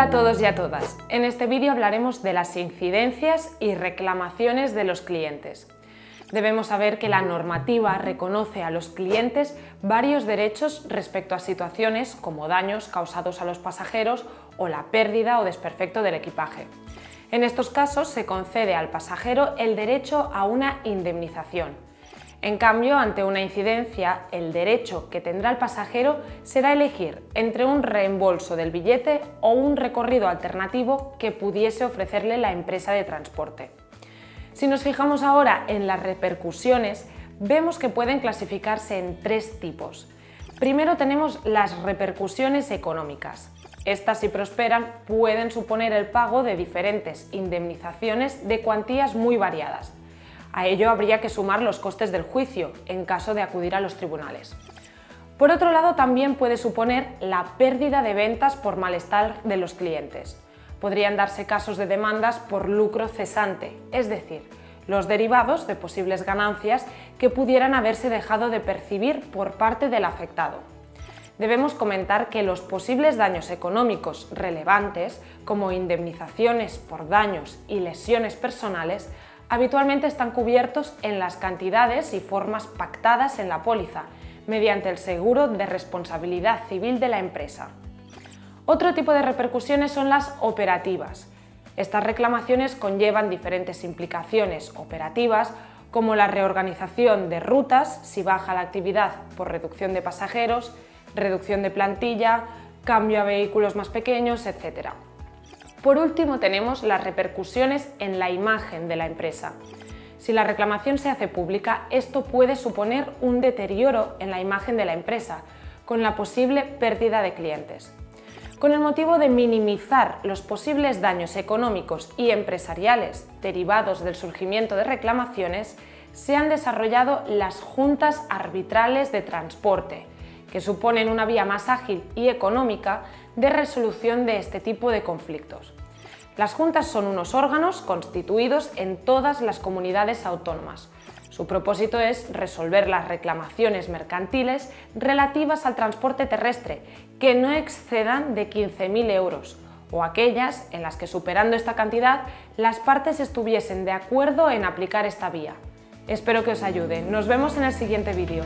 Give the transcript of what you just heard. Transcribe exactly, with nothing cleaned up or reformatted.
Hola a todos y a todas. En este vídeo hablaremos de las incidencias y reclamaciones de los clientes. Debemos saber que la normativa reconoce a los clientes varios derechos respecto a situaciones como daños causados a los pasajeros o la pérdida o desperfecto del equipaje. En estos casos se concede al pasajero el derecho a una indemnización. En cambio, ante una incidencia, el derecho que tendrá el pasajero será elegir entre un reembolso del billete o un recorrido alternativo que pudiese ofrecerle la empresa de transporte. Si nos fijamos ahora en las repercusiones, vemos que pueden clasificarse en tres tipos. Primero tenemos las repercusiones económicas. Estas, si prosperan, pueden suponer el pago de diferentes indemnizaciones de cuantías muy variadas. A ello habría que sumar los costes del juicio, en caso de acudir a los tribunales. Por otro lado, también puede suponer la pérdida de ventas por malestar de los clientes. Podrían darse casos de demandas por lucro cesante, es decir, los derivados de posibles ganancias que pudieran haberse dejado de percibir por parte del afectado. Debemos comentar que los posibles daños económicos relevantes, como indemnizaciones por daños y lesiones personales, habitualmente están cubiertos en las cantidades y formas pactadas en la póliza, mediante el seguro de responsabilidad civil de la empresa. Otro tipo de repercusiones son las operativas. Estas reclamaciones conllevan diferentes implicaciones operativas, como la reorganización de rutas si baja la actividad por reducción de pasajeros, reducción de plantilla, cambio a vehículos más pequeños, etcétera. Por último, tenemos las repercusiones en la imagen de la empresa. Si la reclamación se hace pública, esto puede suponer un deterioro en la imagen de la empresa, con la posible pérdida de clientes. Con el motivo de minimizar los posibles daños económicos y empresariales derivados del surgimiento de reclamaciones, se han desarrollado las juntas arbitrales de transporte, que suponen una vía más ágil y económica de resolución de este tipo de conflictos. Las juntas son unos órganos constituidos en todas las comunidades autónomas. Su propósito es resolver las reclamaciones mercantiles relativas al transporte terrestre que no excedan de quince mil euros o aquellas en las que, superando esta cantidad, las partes estuviesen de acuerdo en aplicar esta vía. Espero que os ayude. Nos vemos en el siguiente vídeo.